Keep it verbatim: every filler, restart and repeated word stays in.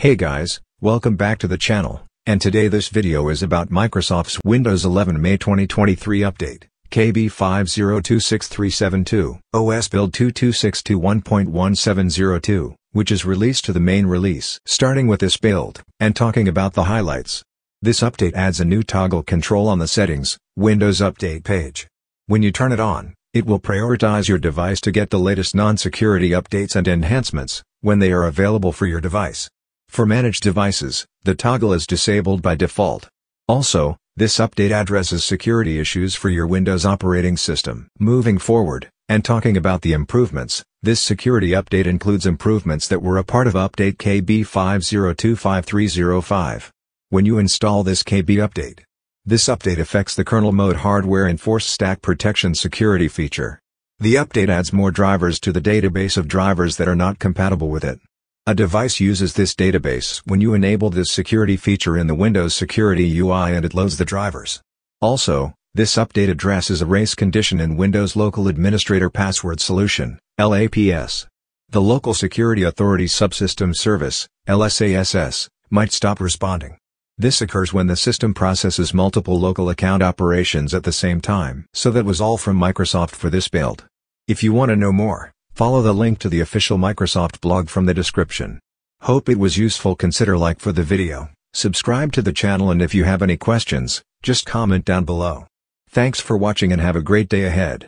Hey guys, welcome back to the channel, and today this video is about Microsoft's Windows eleven May twenty twenty-three update, K B five zero two six three seven two, O S Build two two six two one point one seven zero two, which is released to the main release. Starting with this build, and talking about the highlights. This update adds a new toggle control on the Settings, Windows Update page. When you turn it on, it will prioritize your device to get the latest non-security updates and enhancements, when they are available for your device. For managed devices, the toggle is disabled by default. Also, this update addresses security issues for your Windows operating system. Moving forward, and talking about the improvements, this security update includes improvements that were a part of update K B five zero two five three zero five. When you install this K B update, this update affects the kernel mode hardware-enforced stack protection security feature. The update adds more drivers to the database of drivers that are not compatible with it. A device uses this database when you enable this security feature in the Windows Security U I and it loads the drivers. Also, this update addresses a race condition in Windows Local Administrator Password Solution, L A P S. The Local Security Authority Subsystem Service, L S A S S, might stop responding. This occurs when the system processes multiple local account operations at the same time. So that was all from Microsoft for this build. If you want to know more, follow the link to the official Microsoft blog from the description. Hope it was useful. Consider like for the video, subscribe to the channel, and if you have any questions, just comment down below. Thanks for watching and have a great day ahead.